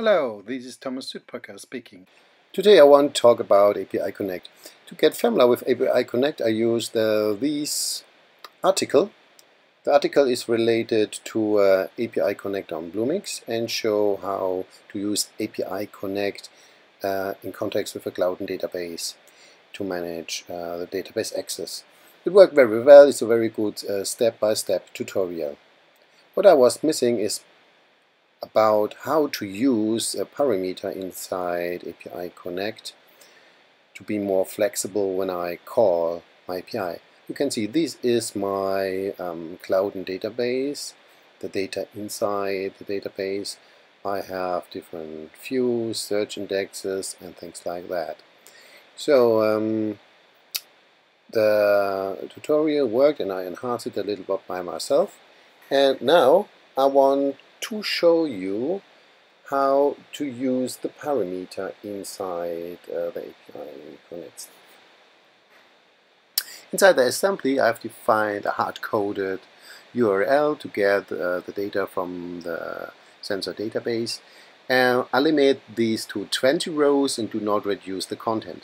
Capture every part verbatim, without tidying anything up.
Hello, this is Thomas Südbrücker speaking. Today I want to talk about A P I Connect. To get familiar with A P I Connect, I use the this article. The article is related to uh, A P I Connect on Bluemix and show how to use A P I Connect uh, in context with a Cloudant database to manage uh, the database access. It worked very well. It's a very good step-by-step uh, -step tutorial. What I was missing is about how to use a parameter inside A P I Connect to be more flexible when I call my A P I. You can see this is my um, Cloudant database, the data inside the database. I have different views, search indexes, and things like that. So um, the tutorial worked and I enhanced it a little bit by myself. And now I want to show you how to use the parameter inside uh, the A P I Connect. Inside the assembly, I have defined a hard-coded U R L to get uh, the data from the sensor database. And I limit these to twenty rows and do not reduce the content.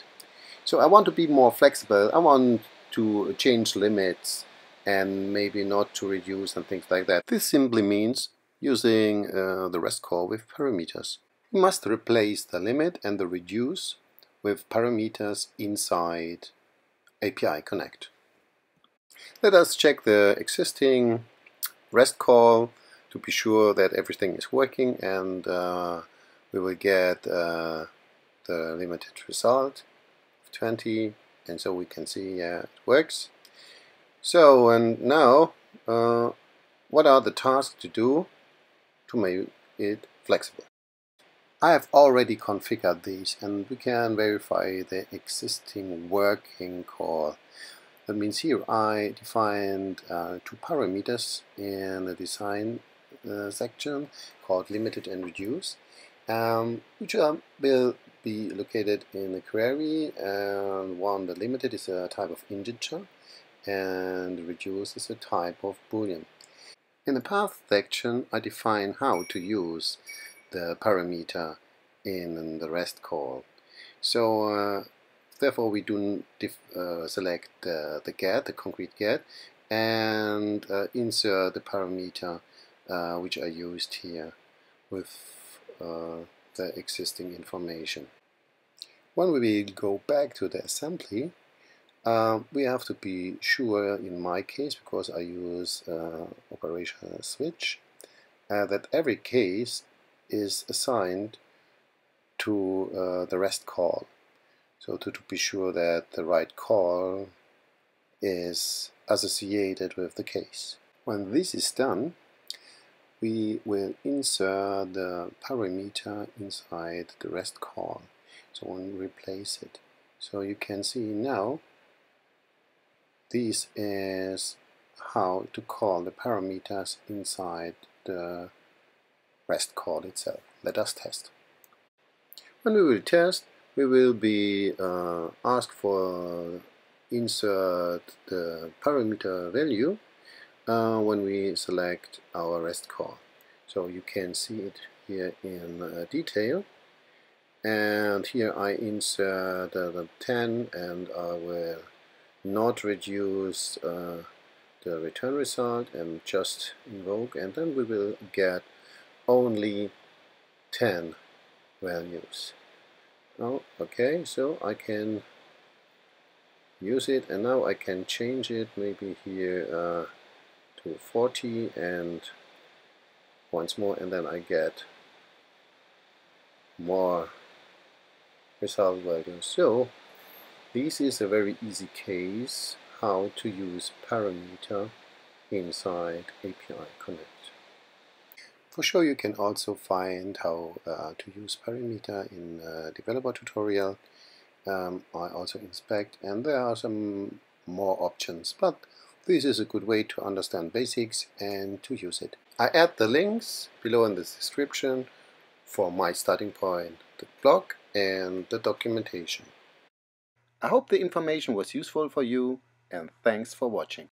So I want to be more flexible. I want to change limits and maybe not to reduce and things like that. This simply means using uh, the REST call with parameters. You must replace the limit and the reduce with parameters inside A P I Connect. Let us check the existing REST call to be sure that everything is working, and uh, we will get uh, the limited result of twenty, and so we can see yeah, it works. So, and now uh, what are the tasks to do to make it flexible? I have already configured these, and we can verify the existing working call. That means here I defined uh, two parameters in the design uh, section called limited and reduce, um, which are, will be located in the query. And one, the limited is a type of integer, and reduce is a type of boolean. In the path section, I define how to use the parameter in the REST call. So uh, therefore we do def uh, select uh, the get, the concrete get, and uh, insert the parameter uh, which I used here with uh, the existing information. When we go back to the assembly, uh, we have to be sure, in my case, because I use uh, operational switch, uh, that every case is assigned to uh, the REST call, so to, to be sure that the right call is associated with the case. When this is done, we will insert the parameter inside the REST call, so we replace it. So you can see now this is how to call the parameters inside the REST call itself. Let us test. When we will test, we will be uh, asked for insert the parameter value uh, when we select our REST call. So you can see it here in uh, detail. And here I insert uh, the ten, and I will not reduce uh, the return result and just invoke, and then we will get only ten values. Oh, okay, so I can use it, and now I can change it maybe here uh, to forty, and once more, and then I get more result values. So this is a very easy case how to use parameter inside A P I Connect. For sure, you can also find how uh, to use parameter in a developer tutorial. Um, I also inspect, and there are some more options, but this is a good way to understand basics and to use it. I add the links below in the description for my starting point, the blog, and the documentation. I hope the information was useful for you, and thanks for watching.